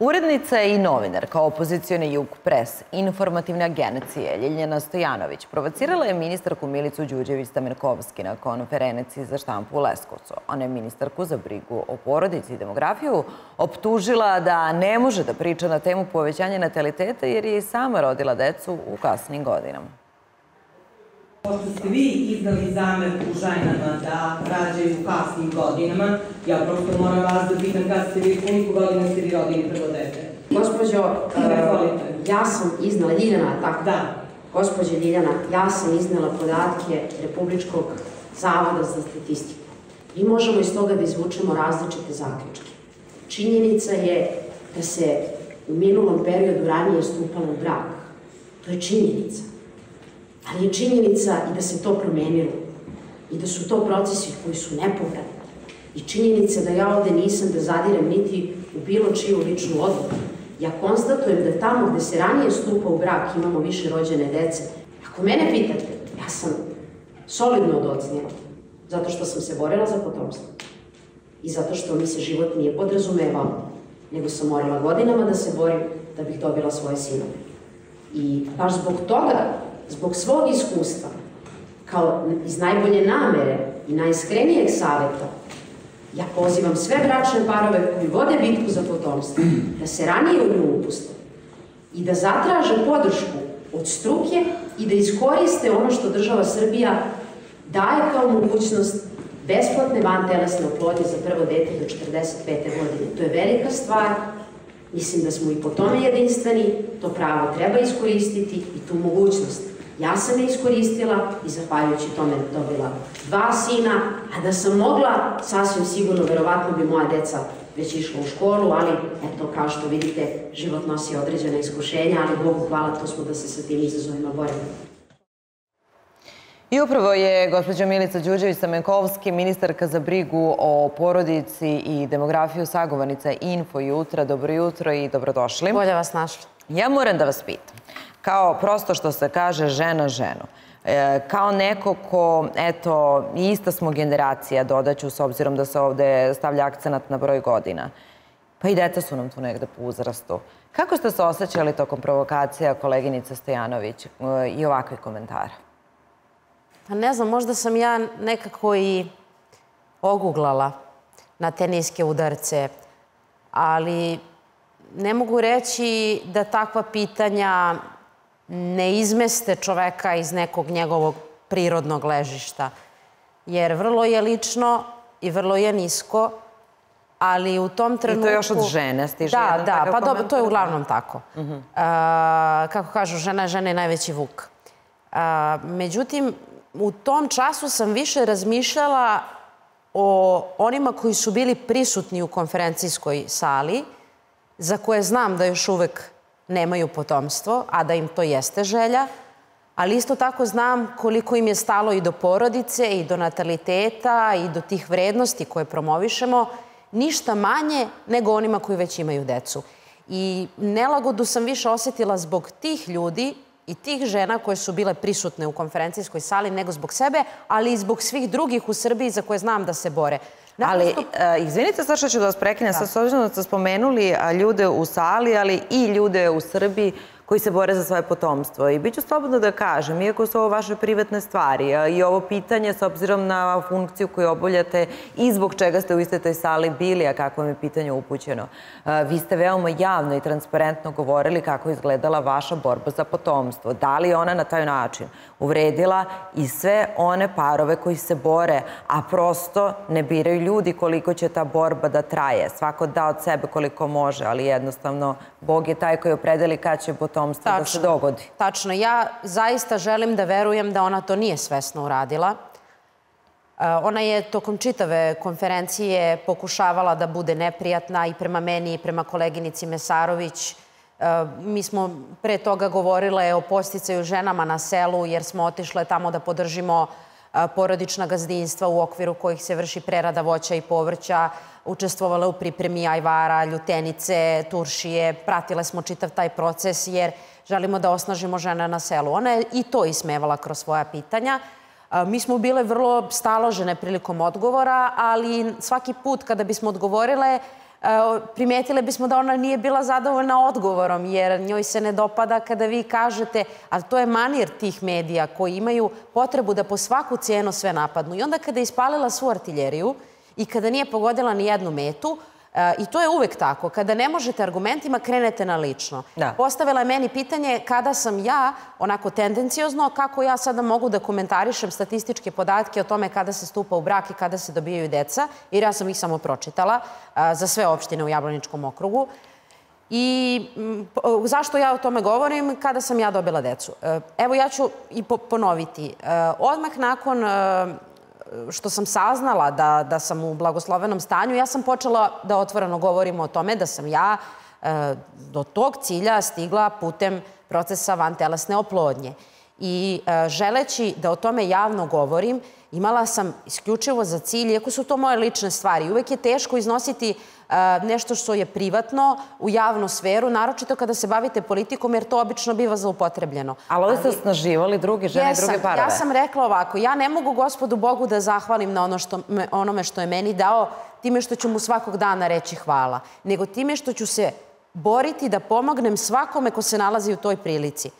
Urednica i novinarka opozicione Jug Press, informativne agencije Ljiljana Stojanović, provocirala je ministarku Milicu Đurđević Stamenkovski na konferenciji za štampu u Leskovcu. Ona je ministarku za brigu o porodici i demografiju optužila da ne može da priča na temu povećanja nataliteta jer je i sama rodila decu u kasnim godinama. Pošto ste vi izdali zamerku ženama da rađaju u kasnim godinama, ja prosto moram vas da pitam kada ste vi, koliko godina ste vi rodili prvo dete? Gospođo, ja sam iznala, Ljiljana, tako? Da. Gospođo Ljiljana, ja sam iznala podatke Republičkog zavoda za statistiku. Mi možemo iz toga da izvučemo različite zaključke. Činjenica je da se u minulom periodu ranije stupalo u brak. To je činjenica. Ali je činjenica i da se to promenilo i da su to procesi koji su nepovratni. I činjenica da ja ovde nisam da zadirem niti u bilo čiju ličnu odluku. Ja konstatujem da tamo gde se ranije stupa u brak imamo više rođene dece. Ako mene pitate, ja sam solidno odocinjena zato što sam se borila za potomstvo i zato što mi se život nije podrazumevao, nego sam morala godinama da se borim da bih dobila svoje sinove. I baš zbog toga, zbog svog iskustva, kao iz najbolje namere i najiskrenijeg savjeta, ja pozivam sve bračne parove koji vode bitku za potomstvo, da se ranije u nju upuste i da zatraže podršku od struke i da iskoriste ono što država Srbija daje kao mogućnost besplatne vantelesne oplodnje za prvo dete do 45. godine. To je velika stvar. Mislim da smo i po tome jedinstveni, to pravo treba iskoristiti i tu mogućnost. Ja sam je iskoristila i zahvaljujući tome dobila 2 sina, a da sam mogla, sasvim sigurno, verovatno bi moja deca već išla u školu, ali eto, kao što vidite, život nosi određene iskušenja, ali Bogu hvala, to smo da se sa tim izazovima borimo. I upravo je gospođa Milica Đurđević Stamenkovski, ministarka za brigu o porodici i demografiju, sagovornica Info Jutra. Dobro jutro i dobrodošli. Bolje vas našli. Ja moram da vas pitam, kao prosto što se kaže žena ženu, kao neko ko, eto, ista smo generacija, dodaću, s obzirom da se ovde stavlja akcenat na broj godina, pa i dete su nam tu negde po uzrastu. Kako ste se osjećali tokom provokacija koleginice Stojanović i ovakvih komentara? Pa ne znam, možda sam ja nekako i oguglala na te niske udarce, ali ne mogu reći da takva pitanja ne izmeste čoveka iz nekog njegovog prirodnog ležišta. Jer vrlo je lično i vrlo je nisko, ali u tom trenutku... I to još od žene stiže jedan takav komentar. Da, pa dobro, to je uglavnom tako. Kako kažu, žena je najveći vuk. Međutim, u tom času sam više razmišljala o onima koji su bili prisutni u konferencijskoj sali, za koje znam da još uvek nemaju potomstvo, a da im to jeste želja, ali isto tako znam koliko im je stalo i do porodice, i do nataliteta, i do tih vrednosti koje promovišemo, ništa manje nego onima koji već imaju decu. I nelagodu sam više osjetila zbog tih ljudi i tih žena koje su bile prisutne u konferencijskoj sali, nego zbog sebe, ali i zbog svih drugih u Srbiji za koje znam da se bore. Ali, izvinite sad što ću da vas prekinem, sad s obzirom da ste spomenuli ljude u sali, ali i ljude u Srbiji koji se bore za svoje potomstvo. I bit ću slobodno da kažem, iako su ovo vaše privatne stvari i ovo pitanje s obzirom na funkciju koju obavljate i zbog čega ste u istoj toj sali bili, a kako vam je pitanje upućeno. Vi ste veoma javno i transparentno govorili kako je izgledala vaša borba za potomstvo. Da li je ona na taj način uvredila i sve one parove koji se bore, a prosto ne biraju ljudi koliko će ta borba da traje. Svako da od sebe koliko može, ali jednostavno Bog je taj koji opredeli kada će potomstvo da se dogodi. Tačno. Ja zaista želim da verujem da ona to nije svesno uradila. Ona je tokom čitave konferencije pokušavala da bude neprijatna i prema meni i prema koleginici Mesarović. Mi smo pre toga govorile o podsticaju ženama na selu jer smo otišle tamo da podržimo porodična gazdinstva u okviru kojih se vrši prerada voća i povrća, učestvovala u pripremi ajvara, ljutenice, turšije, pratile smo čitav taj proces jer želimo da osnažimo žene na selu. Ona je i to ismevala kroz svoja pitanja. Mi smo bile vrlo staložene prilikom odgovora, ali svaki put kada bismo odgovorile, primetile bismo da ona nije bila zadovoljna odgovorom, jer njoj se ne dopada kada vi kažete, ali to je manir tih medija koji imaju potrebu da po svaku cijenu sve napadnu. I onda kada je ispalila svu artiljeriju i kada nije pogodila ni jednu metu, i to je uvek tako. Kada ne možete argumentima, krenete na lično. Postavila je meni pitanje kada sam ja, onako tendenciozno, kako ja sada mogu da komentarišem statističke podatke o tome kada se stupa u brak i kada se dobijaju deca, jer ja sam ih samo pročitala za sve opštine u Jablaničkom okrugu. I zašto ja o tome govorim? Kada sam ja dobila decu. Evo, ja ću i ponoviti. Odmah nakon što sam saznala da sam u blagoslovenom stanju, ja sam počela da otvoreno govorimo o tome da sam ja do tog cilja stigla putem procesa vantelesne oplodnje. I želeći da o tome javno govorim, imala sam isključivo za cilj, iako su to moje lične stvari. Uvek je teško iznositi nešto što je privatno u javnu sferu, naročito kada se bavite politikom, jer to obično biva zloupotrebljeno. Ali ovdje ste osnaživali druge žene i druge parove. Ja sam rekla ovako, ja ne mogu gospodu Bogu da zahvalim na onome što je meni dao, time što ću mu svakog dana reći hvala, nego time što ću se boriti da pomognem svakome ko se nalazi u toj prilici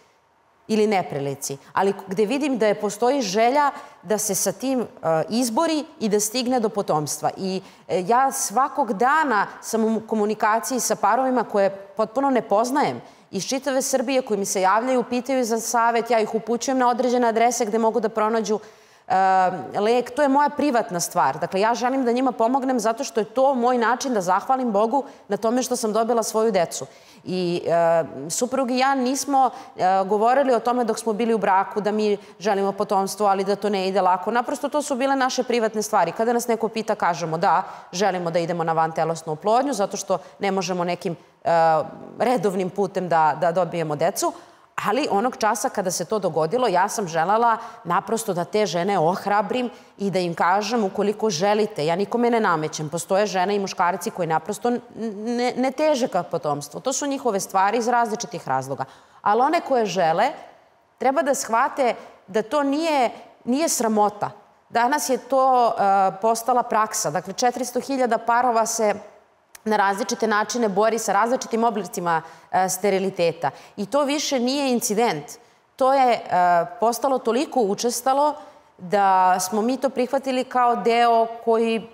ili neprilici, ali gde vidim da postoji želja da se sa tim izbori i da stigne do potomstva. I ja svakog dana sam u komunikaciji sa parovima koje potpuno ne poznajem iz čitave Srbije, koji mi se javljaju, pitaju za savjet, ja ih upućujem na određene adrese gde mogu da pronađu lek. To je moja privatna stvar. Dakle, ja želim da njima pomognem zato što je to moj način da zahvalim Bogu na tome što sam dobila svoju decu. I suprug i ja nismo govorili o tome dok smo bili u braku da mi želimo potomstvo, ali da to ne ide lako. Naprosto, to su bile naše privatne stvari. Kada nas neko pita, kažemo da želimo da idemo na vantelesnu oplodnju zato što ne možemo nekim redovnim putem da dobijemo decu. Ali onog časa kada se to dogodilo, ja sam želela naprosto da te žene ohrabrim i da im kažem ukoliko želite. Ja nikome ne namećem. Postoje žene i muškarci koji naprosto ne teže ka potomstvu. To su njihove stvari iz različitih razloga. Ali one koje žele, treba da shvate da to nije sramota. Danas je to postala praksa. Dakle, 400.000 parova se na različite načine bori sa različitim oblicima steriliteta. I to više nije incident. To je postalo toliko učestalo da smo mi to prihvatili kao deo koji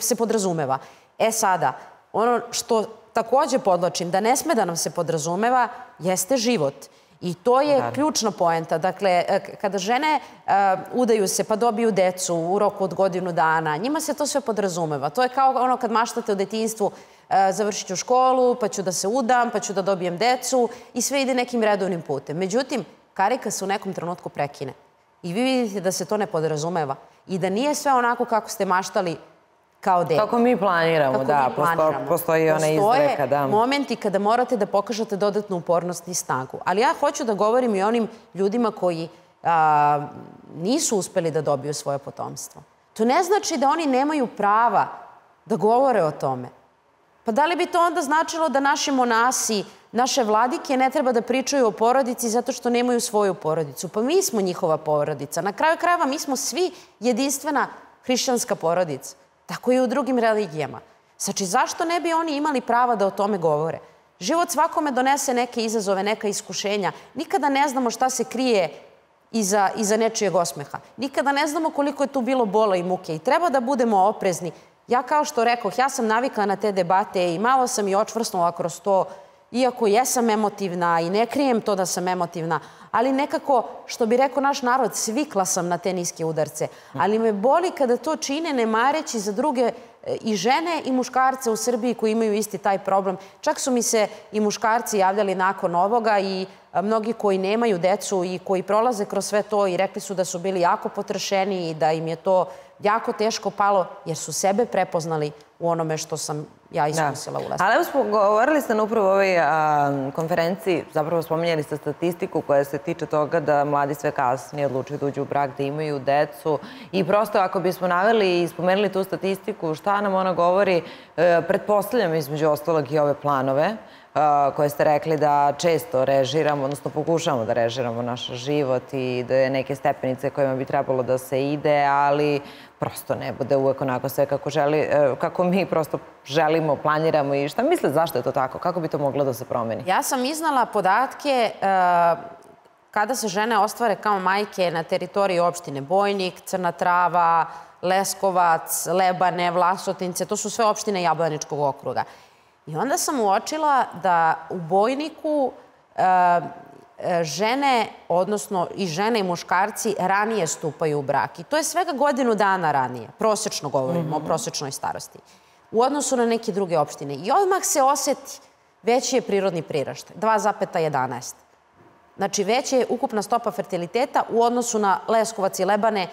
se podrazumeva. E sada, ono što takođe podlačim, da ne sme da nam se podrazumeva, jeste život. I to je ključna poenta. Dakle, kada žene udaju se pa dobiju decu u roku od godinu dana, njima se to sve podrazumeva. To je kao ono kad maštate u detinjstvu, završit ću školu, pa ću da se udam, pa ću da dobijem decu i sve ide nekim redovnim putem. Međutim, karika se u nekom trenutku prekine. I vi vidite da se to ne podrazumeva. I da nije sve onako kako ste maštali kao dete. Kako mi planiramo, da. Postoji ona izreka, da. Postoje momenti kada morate da pokažete dodatnu upornost i snagu. Ali ja hoću da govorim i onim ljudima koji nisu uspeli da dobiju svoje potomstvo. To ne znači da oni nemaju prava da govore o tome. Pa da li bi to onda značilo da naši monasi, naše vladike ne treba da pričaju o porodici zato što nemaju svoju porodicu? Pa mi smo njihova porodica. Na kraju krajeva mi smo svi jedinstvena hrišćanska porodica. Tako i u drugim religijama. Znači, zašto ne bi oni imali prava da o tome govore? Život svakome donese neke izazove, neka iskušenja. Nikada ne znamo šta se krije iza nečijeg osmeha. Nikada ne znamo koliko je tu bilo bola i muke. I treba da budemo oprezni. Ja, kao što rekoh, ja sam navikla na te debate i malo sam i očvrsnula kroz to. Iako jesam emotivna i ne krijem to da sam emotivna, ali nekako, što bi rekao naš narod, svikla sam na te niske udarce. Ali me boli kada to čine ne mareći za druge i žene i muškarce u Srbiji koji imaju isti taj problem. Čak su mi se i muškarci javljali nakon ovoga i mnogi koji nemaju decu i koji prolaze kroz sve to i rekli su da su bili jako potrešeni i da im je to jako teško palo jer su sebe prepoznali u onome što sam ja iskusila ulaziti. Ali evo, govorili ste na upravo ovoj konferenciji, zapravo spominjali ste statistiku koja se tiče toga da mladi sve kasnije odlučuju da uđu u brak, da imaju decu i prosto ako bismo naveli i spomenuli tu statistiku, šta šta nam ona govori, pretpostavljam između ostalog i ove planove koje ste rekli da često režiramo, odnosno pokušamo da režiramo naš život i da je neke stepenice kojima bi trebalo da se ide, ali prosto ne bude uvek onako sve kako mi prosto želimo, planiramo i šta misle, zašto je to tako? Kako bi to moglo da se promeni? Ja sam iznala podatke kada se žene ostvare kao majke na teritoriji opštine Bojnik, Crna trava, Leskovac, Lebane, Vlasotince, to su sve opštine Jablaničkog okruga. I onda sam uočila da u Bojniku žene, odnosno i žene i muškarci, ranije stupaju u brak. I to je svega godinu dana ranije. Prosečno govorimo o prosečnoj starosti. U odnosu na neke druge opštine. I odmah se oseti veći je prirodni priraštaj. 2,11. Znači, veća je ukupna stopa fertiliteta u odnosu na Leskovac i Lebane,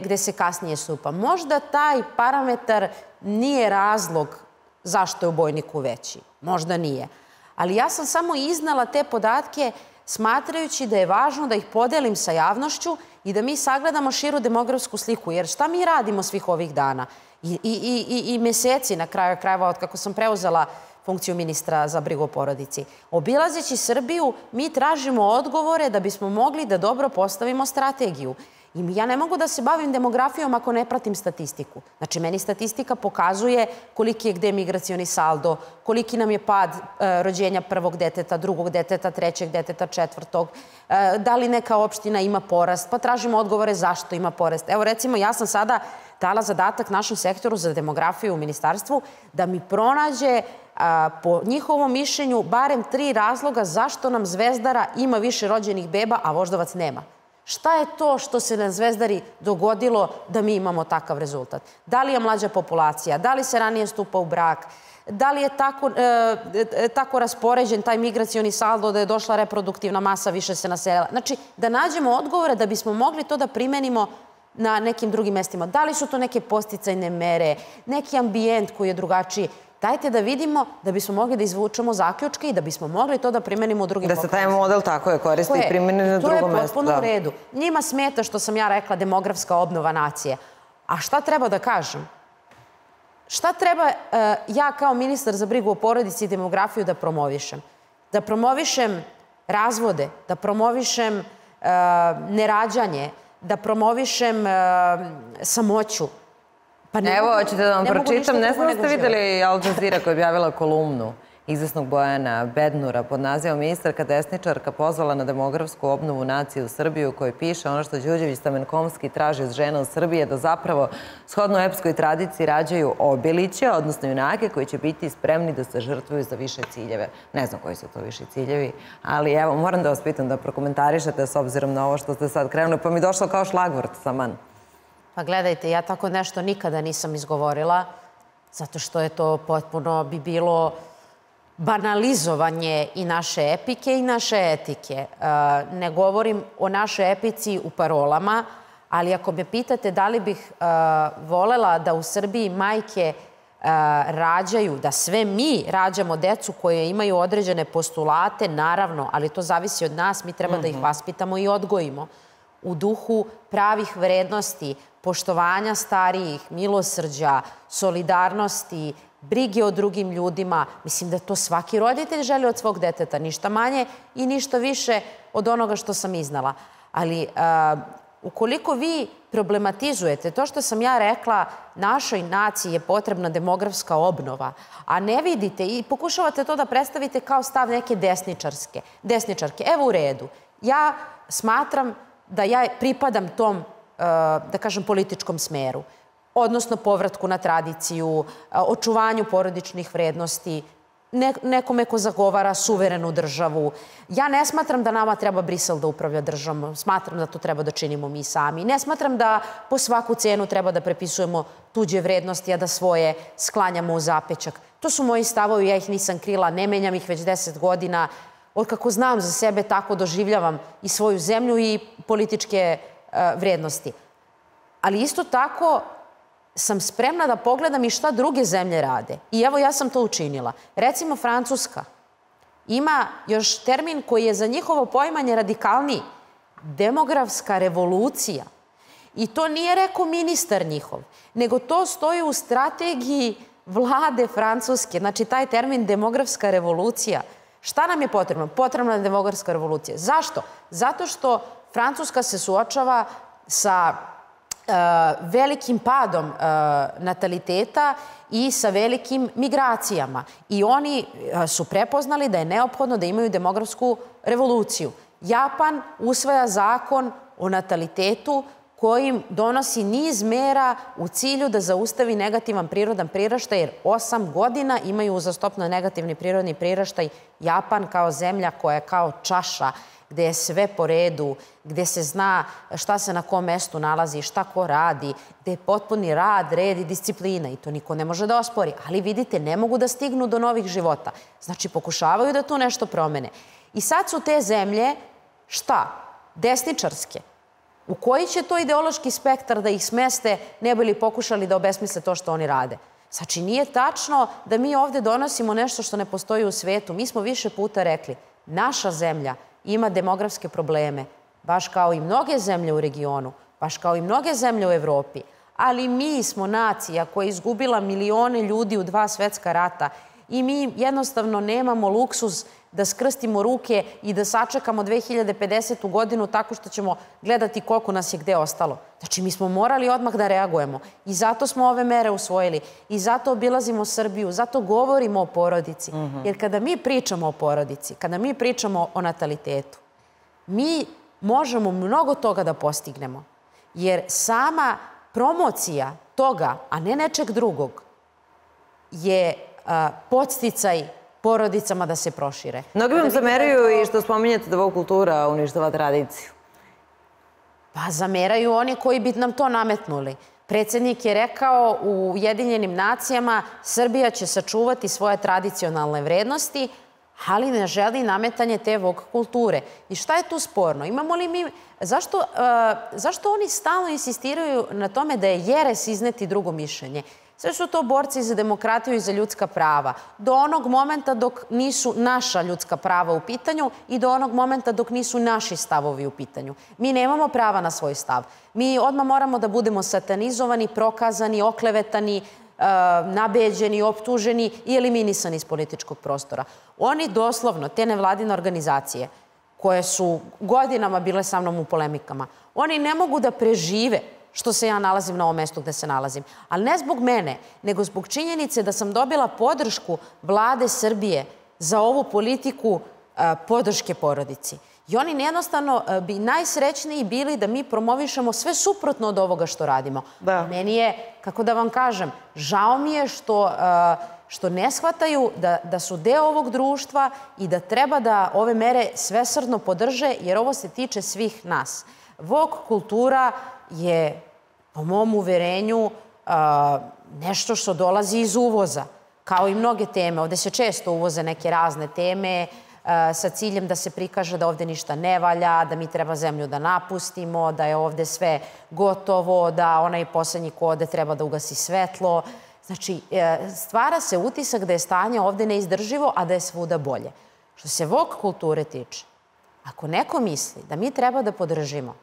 gde se kasnije stupa. Možda taj parametar nije razlog zašto je u Bojniku veći. Možda nije. Ali ja sam samo iznala te podatke smatrajući da je važno da ih podelim sa javnošću i da mi sagledamo širu demografsku sliku. Jer šta mi radimo svih ovih dana i meseci na kraju krajeva od kako sam preuzela funkciju ministra za brigu o porodici? Obilazeći Srbiju, mi tražimo odgovore da bismo mogli da dobro postavimo strategiju. I ja ne mogu da se bavim demografijom ako ne pratim statistiku. Znači, meni statistika pokazuje koliki je gde migracioni saldo, koliki nam je pad rođenja prvog deteta, drugog deteta, trećeg deteta, četvrtog, da li neka opština ima porast, pa tražimo odgovore zašto ima porast. Evo, recimo, ja sam sada dala zadatak našem sektoru za demografiju u ministarstvu da mi pronađe po njihovom mišljenju barem 3 razloga zašto nam Zvezdara ima više rođenih beba, a Voždovac nema. Šta je to što se na Zvezdari dogodilo da mi imamo takav rezultat? Da li je mlađa populacija? Da li se ranije stupa u brak? Da li je tako raspoređen taj migracioni saldo da je došla reproduktivna masa, više se naselila? Znači, da nađemo odgovore da bismo mogli to da primenimo na nekim drugim mestima. Da li su to neke podsticajne mere, neki ambijent koji je drugačiji? Dajte da vidimo da bismo mogli da izvučemo zaključke i da bismo mogli to da primenimo u drugim pokrajima. Da se taj model tako je koristi i primjeni na drugom mestu. To je potpuno u redu. Njima smeta što sam ja rekla demografska obnova nacije. A šta treba da kažem? Šta treba ja kao ministar za brigu o porodici i demografiju da promovišem? Da promovišem razvode, da promovišem nerađanje, da promovišem samoću. Evo, hoćete da vam pročitam. Ne znam da ste vidjeli Al Jazeera koja je objavila kolumnu izvesnog Bojana Bednura pod nazivom "Ministarka desničarka pozvala na demografsku obnovu nacije u Srbiju", u kojoj piše ono što Đurđević Stamenkovski traži od žena u Srbiji je da zapravo shodno epskoj tradiciji rađaju obiliće, odnosno junake koji će biti spremni da se žrtvuju za više ciljeve. Ne znam koji su to više ciljevi, ali evo, moram da vas pitam da prokomentarišete s obzirom na ovo što ste sad krenuli, pa mi došlo kao šlagvort saman. Pa gledajte, ja tako nešto nikada nisam izgovorila, zato što je to potpuno bi bilo banalizovanje i naše epike i naše etike. Ne govorim o našoj epici u parolama, ali ako me pitate da li bih volela da u Srbiji majke rađaju, da sve mi rađamo decu koje imaju određene postulate, naravno, ali to zavisi od nas, mi treba da ih vaspitamo i odgojimo u duhu pravih vrednosti, poštovanja starijih, milosrđa, solidarnosti, brige o drugim ljudima. Mislim da to svaki roditelj želi od svog deteta, ništa manje i ništa više od onoga što sam iznala. Ali ukoliko vi problematizujete to što sam ja rekla, našoj naciji je potrebna demografska obnova, a ne vidite i pokušavate to da predstavite kao stav neke desničarke. Evo, u redu. Ja smatram da ja pripadam tom, da kažem, političkom smeru, odnosno povratku na tradiciju, očuvanju porodičnih vrednosti, nekome ko zagovara suverenu državu. Ja ne smatram da nama treba Brisel da upravlja državom, smatram da to treba da činimo mi sami. Ne smatram da po svaku cenu treba da prepisujemo tuđe vrednosti, a da svoje sklanjamo u zapećak. To su moji stavovi, ja ih nisam krila, ne menjam ih već 10 godina. Od kako znam za sebe, tako doživljavam i svoju zemlju i političke vrednosti. Ali isto tako sam spremna da pogledam i šta druge zemlje rade. I evo, ja sam to učinila. Recimo, Francuska ima još termin koji je za njihovo poimanje radikalniji. Demografska revolucija. I to nije rekao ministar njihov, nego to stoji u strategiji vlade Francuske. Znači, taj termin demografska revolucija. Šta nam je potrebno? Potrebna je demografska revolucija. Zašto? Zato što Francuska se suočava sa velikim padom nataliteta i sa velikim migracijama. I oni su prepoznali da je neophodno da imaju demografsku revoluciju. Japan usvaja zakon o natalitetu kojim donosi niz mera u cilju da zaustavi negativan prirodan priraštaj, jer 8 godina imaju uzastopno negativni prirodni priraštaj. Japan kao zemlja koja je kao čaša, gde je sve po redu, gde se zna šta se na kom mestu nalazi, šta ko radi, gde je potpuni rad, red i disciplina. I to niko ne može da ospori. Ali vidite, ne mogu da stignu do novih života. Znači, pokušavaju da tu nešto promene. I sad su te zemlje, šta? Desničarske. U koji će to ideološki spektar da ih smeste, ne bi li pokušali da obesmisle to što oni rade? Znači, nije tačno da mi ovde donosimo nešto što ne postoji u svetu. Mi smo više puta rekli, naša zemlja ima demografske probleme, baš kao i mnoge zemlje u regionu, baš kao i mnoge zemlje u Evropi. Ali mi smo nacija koja je izgubila milione ljudi u 2 svetska rata i mi jednostavno nemamo luksuz da skrstimo ruke i da sačekamo 2050. godinu tako što ćemo gledati koliko nas je gde ostalo. Znači, mi smo morali odmah da reagujemo i zato smo ove mere usvojili i zato obilazimo Srbiju, zato govorimo o porodici. Jer kada mi pričamo o porodici, kada mi pričamo o natalitetu, mi možemo mnogo toga da postignemo. Jer sama promocija toga, a ne nečeg drugog, je podsticaj porodicama da se prošire. Mnogi vam zameraju i što spominjete da vok kultura uništava tradiciju. Pa zameraju oni koji bi nam to nametnuli. Predsednik je rekao u Ujedinjenim nacijama Srbija će sačuvati svoje tradicionalne vrednosti, ali ne želi nametanje te vok kulture. I šta je tu sporno? Imamo li mi... Zašto oni stalno insistiraju na tome da je jeres izneti drugo mišljenje? Sve su to borci za demokratiju i za ljudska prava. Do onog momenta dok nisu naša ljudska prava u pitanju i do onog momenta dok nisu naši stavovi u pitanju. Mi nemamo prava na svoj stav. Mi odmah moramo da budemo satanizovani, prokazani, oklevetani, nabeđeni, optuženi i eliminisani iz političkog prostora. Oni doslovno, te nevladine organizacije koje su godinama bile sa mnom u polemikama, oni ne mogu da prežive što se ja nalazim na ovom mestu gde se nalazim. Ali ne zbog mene, nego zbog činjenice da sam dobila podršku vlade Srbije za ovu politiku podrške porodici. I oni jednostavno bi najsrećniji bili da mi promovišemo sve suprotno od ovoga što radimo. Meni je, kako da vam kažem, žao mi je što ne shvataju da su deo ovog društva i da treba da ove mere svesrdno podrže, jer ovo se tiče svih nas. Vok kultura je, po mom uverenju, nešto što dolazi iz uvoza, kao i mnoge teme. Ovde se često uvoze neke razne teme sa ciljem da se prikaže da ovde ništa ne valja, da mi treba zemlju da napustimo, da je ovde sve gotovo, da onaj poslednji ko ode treba da ugasi svetlo. Znači, stvara se utisak da je stanje ovde neizdrživo, a da je svuda bolje. Što se vok kulture tiče, ako neko misli da mi treba da podržimo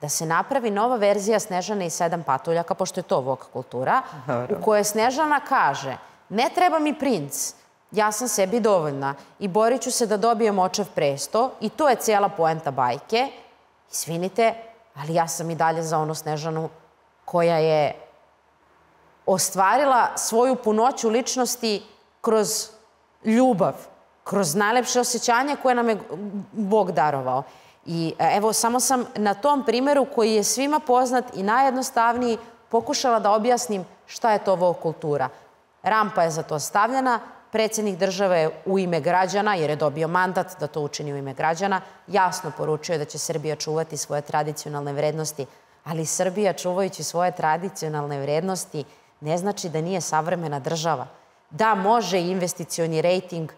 da se napravi nova verzija Snežane i 7 patuljaka, pošto je to vok kultura, u kojoj Snežana kaže ne treba mi princ, ja sam sebi dovoljna i borit ću se da dobijem očev presto i to je cijela poenta bajke. Izvinite, ali ja sam i dalje za onu Snežanu koja je ostvarila svoju punoću ličnosti kroz ljubav, kroz najlepše osjećanje koje nam je Bog darovao. I evo, samo sam na tom primjeru koji je svima poznat i najjednostavniji pokušala da objasnim šta je to vok kultura. Rampa je za to stavljena, predsjednik države u ime građana, jer je dobio mandat da to učini u ime građana, jasno poručio da će Srbija čuvati svoje tradicionalne vrednosti. Ali Srbija čuvajući svoje tradicionalne vrednosti ne znači da nije savremena država. Da, može investicioni rejting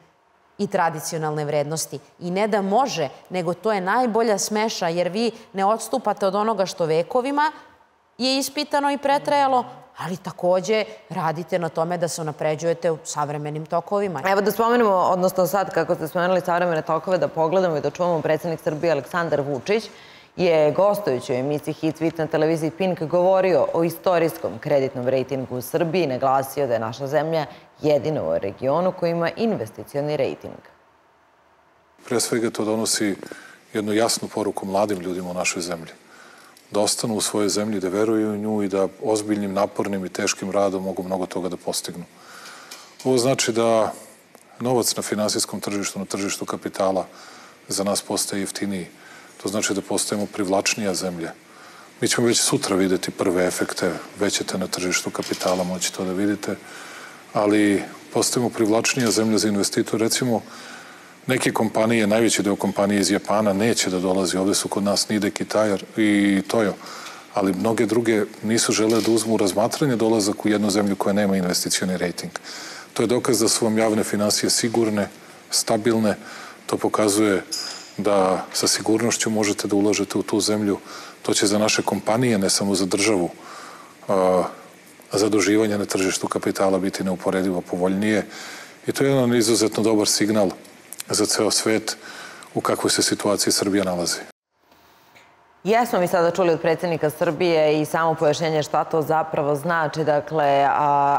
i tradicionalne vrednosti. I ne da može, nego to je najbolja smeša, jer vi ne odstupate od onoga što vekovima je ispitano i pretrajalo, ali takođe radite na tome da se unapređujete u savremenim tokovima. Evo da spomenemo, odnosno sad kako ste spomenuli savremene tokove, da pogledamo i da čuvamo, predsjednik Srbije Aleksandar Vučić je gostujući u emisiji Hit Week na televiziji Pink govorio o istorijskom kreditnom rejtingu u Srbiji i naglasio da je naša zemlja jedina u regionu koja ima investicioni rejting. Pre svega to donosi jednu jasnu poruku mladim ljudima u našoj zemlji. Da ostanu u svojoj zemlji, da veruju u nju i da ozbiljnim, napornim i teškim radom mogu mnogo toga da postignu. Ovo znači da novac na finansijskom tržištu, na tržištu kapitala, za nas postaje jeftiniji. To znači da postajemo privlačnija zemlja. Mi ćemo već sutra vidjeti prve efekte, već ćete na tržištu kapitala moći to da vidite, ali postajemo privlačnija zemlja za investitore. Recimo, neke kompanije, najveći deo kompanije iz Japana neće da dolazi. Ovdje su kod nas Nide, Kitajer i Toyo, ali mnoge druge nisu žele da uzmu razmatranje dolazak u jednu zemlju koja nema investicioni rejting. To je dokaz da su vam javne finansije sigurne, stabilne. To pokazuje da sa sigurnošću možete da ulažete u tu zemlju. To će za naše kompanije, ne samo za državu, zaduživanje na tržištu kapitala biti neuporedivo povoljnije. I to je jedan izuzetno dobar signal za ceo svet u kakvoj se situaciji Srbija nalazi. Jesmo mi sada čuli od predsjednika Srbije i samo pojašnjenje šta to zapravo znači. Dakle,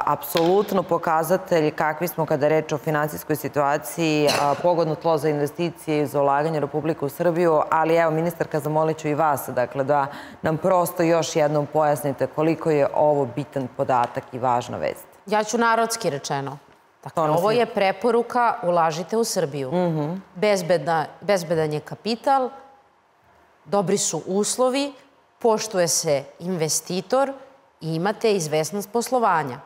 apsolutno pokazatelj kakvi smo kada reč o finansijskoj situaciji, pogodno tlo za investicije i za ulaganje Republike u Srbiju, ali evo, ministarka, zamolit ću i vas, dakle, da nam prosto još jednom pojasnite koliko je ovo bitan podatak i važna vest. Ja ću narodski rečeno. Dakle, ovo je preporuka, ulažite u Srbiju. Bezbedan je kapital, dobri su uslovi, poštuje se investitor i imate izvesnost poslovanja.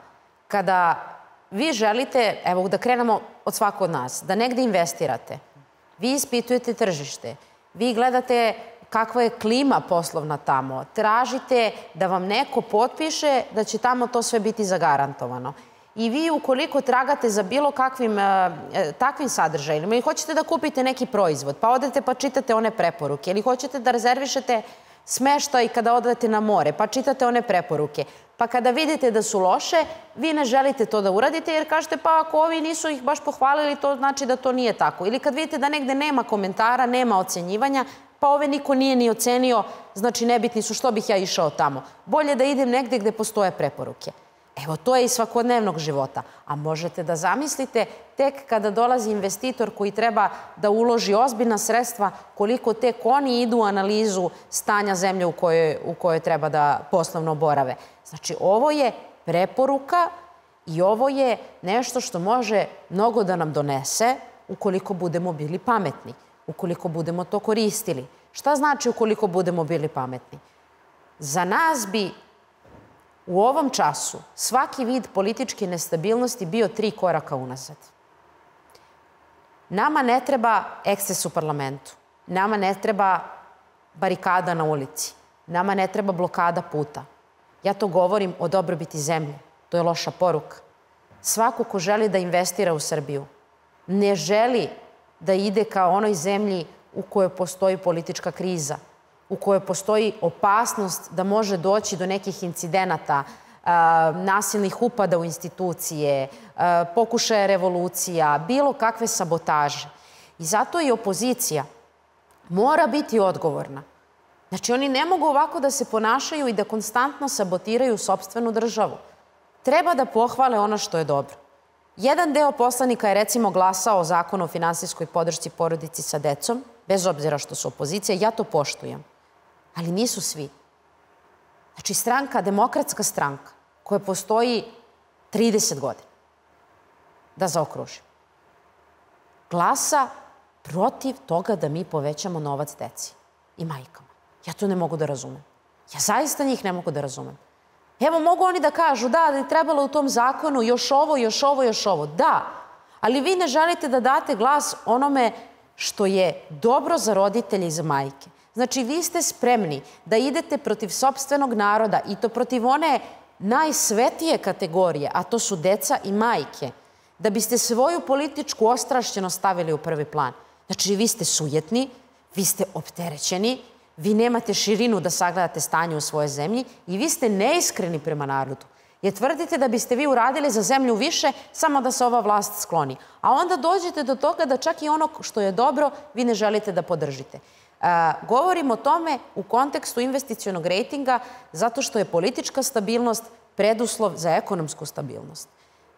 Kada vi želite, evo da krenemo od svako od nas, da negde investirate, vi ispitujete tržište, vi gledate kakva je klima poslovna tamo, tražite da vam neko potpiše da će tamo to sve biti zagarantovano. I vi ukoliko tragate za bilo kakvim takvim sadržajima i hoćete da kupite neki proizvod, pa odete pa čitate one preporuke, ili hoćete da rezervišete smeštaj kada odete na more, pa čitate one preporuke. Pa kada vidite da su loše, vi ne želite to da uradite jer kažete pa ako ovi nisu ih baš pohvalili, to znači da to nije tako. Ili kad vidite da negde nema komentara, nema ocenjivanja, pa ove niko nije ni ocenio, znači nebitni su, što bih ja išao tamo. Bolje da idem negde gde postoje preporuke. Evo, to je iz svakodnevnog života. A možete da zamislite tek kada dolazi investitor koji treba da uloži ozbiljna sredstva, koliko tek oni idu u analizu stanja zemlje u kojoj treba da poslovno borave. Znači, ovo je preporuka i ovo je nešto što može mnogo da nam donese ukoliko budemo bili pametni, ukoliko budemo to koristili. Šta znači ukoliko budemo bili pametni? Za nas bi u ovom času svaki vid političke nestabilnosti bio 3 koraka unazad. Nama ne treba eksces u parlamentu. Nama ne treba barikada na ulici. Nama ne treba blokada puta. Ja to govorim o dobrobiti zemlje. To je loša poruka. Svako ko želi da investira u Srbiju ne želi da ide ka onoj zemlji u kojoj postoji politička kriza, u kojoj postoji opasnost da može doći do nekih incidenata, nasilnih upada u institucije, pokušaja revolucija, bilo kakve sabotaže. I zato i opozicija mora biti odgovorna. Znači, oni ne mogu ovako da se ponašaju i da konstantno sabotiraju sopstvenu državu. Treba da pohvale ono što je dobro. Jedan deo poslanika je, recimo, glasao o zakonu o finansijskoj podršci porodici sa decom, bez obzira što su opozicija, ja to poštujem. Ali nisu svi. Znači, stranka, demokratska stranka, koja postoji 30 godina, da zaokružim, glasa protiv toga da mi povećamo novac deci i majkama. Ja to ne mogu da razumem. Ja zaista njih ne mogu da razumem. Evo, mogu oni da kažu, da, da je trebalo u tom zakonu još ovo, još ovo, još ovo. Da, ali vi ne želite da date glas onome što je dobro za roditelje i za majke. Znači, vi ste spremni da idete protiv sopstvenog naroda i to protiv one najsvetije kategorije, a to su deca i majke, da biste svoju političku ostrašćenost stavili u prvi plan. Znači, vi ste sujetni, vi ste opterećeni, vi nemate širinu da sagledate stanje u svojoj zemlji i vi ste neiskreni prema narodu. Jer tvrdite da biste vi uradili za zemlju više samo da se ova vlast skloni. A onda dođete do toga da čak i ono što je dobro vi ne želite da podržite. Govorim o tome u kontekstu investicionog rejtinga zato što je politička stabilnost preduslov za ekonomsku stabilnost.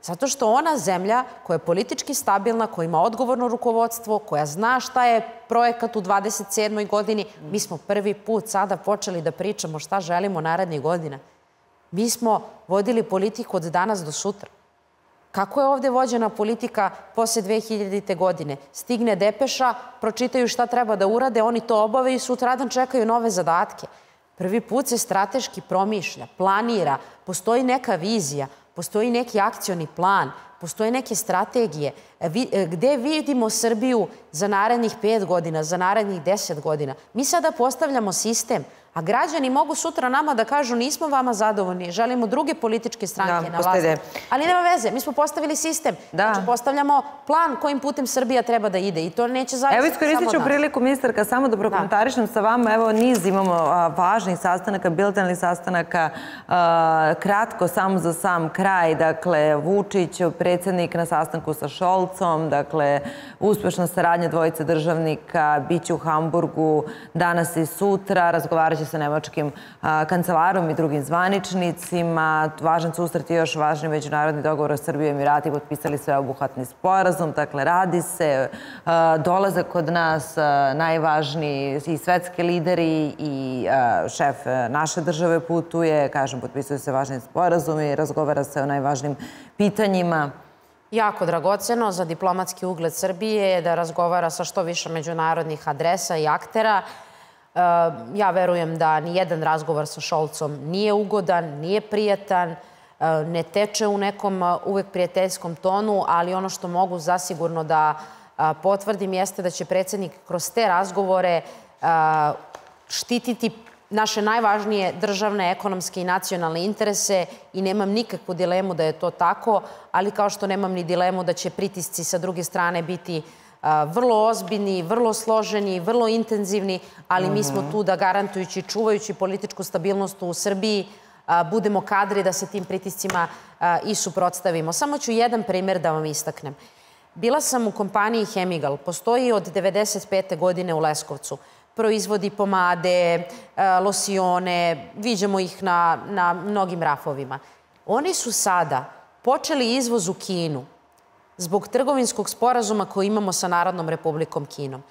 Zato što ona zemlja koja je politički stabilna, koja ima odgovorno rukovodstvo, koja zna šta je projekat u 27. godini, mi smo prvi put sada počeli da pričamo šta želimo narednih godina. Mi smo vodili politiku od danas do sutra. Kako je ovde vođena politika posle 2000. godine? Stigne depeša, pročitaju šta treba da urade, oni to obave i sutradan čekaju nove zadatke. Prvi put se strateški promišlja, planira, postoji neka vizija, postoji neki akcioni plan, postoje neke strategije. Gde vidimo Srbiju za narednih 5 godina, za narednih 10 godina? Mi sada postavljamo sistem, a građani mogu sutra nama da kažu nismo vama zadovoljni, želimo druge političke stranke na vlasti. Ali nema veze, mi smo postavili sistem. Znači, postavljamo plan kojim putem Srbija treba da ide i to neće zavisati samo nas. Evo, iskoristit ću priliku, ministarka, samo da prokomentarišem sa vama. Evo, niz imamo važnih sastanaka, bilateralnih sastanaka. Kratko, samo za sam kraj. Dakle, Vučić, predsjednik na sastanku sa Šolcom, dakle, uspešna saradnja dvojice državnika, bit će u Hamburgu danas i sutra, razgovarat će sa nemačkim kancelarom i drugim zvaničnicima, važan susret i još važni međunarodni dogovor o Srbiji i Emirati, potpisali sveobuhvatni sporazum, dakle, radi se, dolaze kod nas najvažniji i svetski lideri i šef naše države putuje, kažem, potpisuju se važni sporazum i razgovara se o najvažnijim pitanjima. Jako dragoceno za diplomatski ugled Srbije je da razgovara sa što više međunarodnih adresa i aktera. Ja verujem da nijedan razgovor sa Šolcom nije ugodan, nije prijatan, ne teče u nekom uvek prijateljskom tonu, ali ono što mogu zasigurno da potvrdim jeste da će predsjednik kroz te razgovore štititi naše najvažnije državne, ekonomske i nacionalne interese i nemam nikakvu dilemu da je to tako, ali kao što nemam ni dilemu da će pritisci sa druge strane biti vrlo ozbiljni, vrlo složeni, vrlo intenzivni, ali mi smo tu da garantujući i čuvajući političku stabilnost u Srbiji budemo kadri da se tim pritiscima i suprotstavimo. Samo ću jedan primjer da vam istaknem. Bila sam u kompaniji Hemigal, postoji od 1995. godine u Leskovcu. Proizvodi pomade, losione, viđamo ih na mnogim rafovima. Oni su sada počeli izvoz u Kinu zbog trgovinskog sporazuma koji imamo sa Narodnom Republikom Kinom.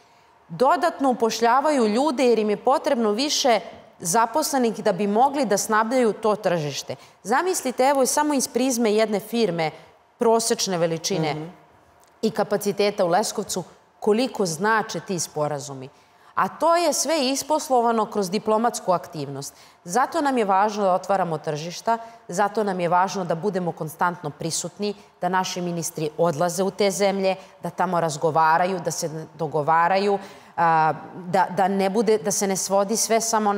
Dodatno upošljavaju ljude jer im je potrebno više zaposlenih da bi mogli da snabdaju to tržište. Zamislite, evo, samo iz prizme jedne firme prosečne veličine i kapaciteta u Leskovcu, koliko znače ti sporazumi. A to je sve isposlovano kroz diplomatsku aktivnost. Zato nam je važno da otvaramo tržišta, zato nam je važno da budemo konstantno prisutni, da naši ministri odlaze u te zemlje, da tamo razgovaraju, da se dogovaraju, da se ne svodi sve samo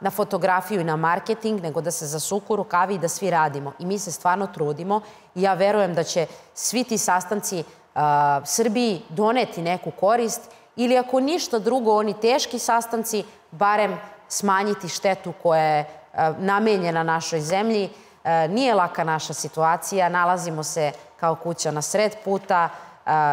na fotografiju i na marketing, nego da se zasuku rukavi i da svi radimo. I mi se stvarno trudimo i ja verujem da će svi ti sastanci Srbiji doneti neku korist ili ako ništa drugo, oni teški sastanci, barem smanjiti štetu koja je namenjena našoj zemlji. Nije laka naša situacija, nalazimo se kao kuća na sred puta,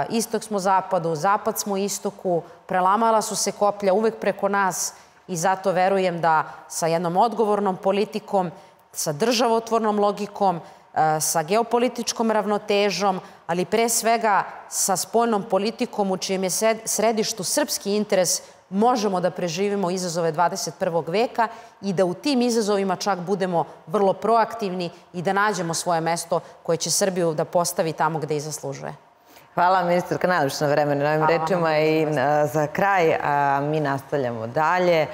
istok smo zapadu, zapad smo istoku, prelamala su se koplja uvek preko nas i zato verujem da sa jednom odgovornom politikom, sa državotvornom logikom, sa geopolitičkom ravnotežom, ali pre svega sa spoljnom politikom u čijem je središtu srpski interes možemo da preživimo izazove 21. veka i da u tim izazovima čak budemo vrlo proaktivni i da nađemo svoje mesto koje će Srbiju da postavi tamo gde i zaslužuje. Hvala, ministarka, najlepše na vremenu na ovim rečima i za kraj mi nastavljamo dalje.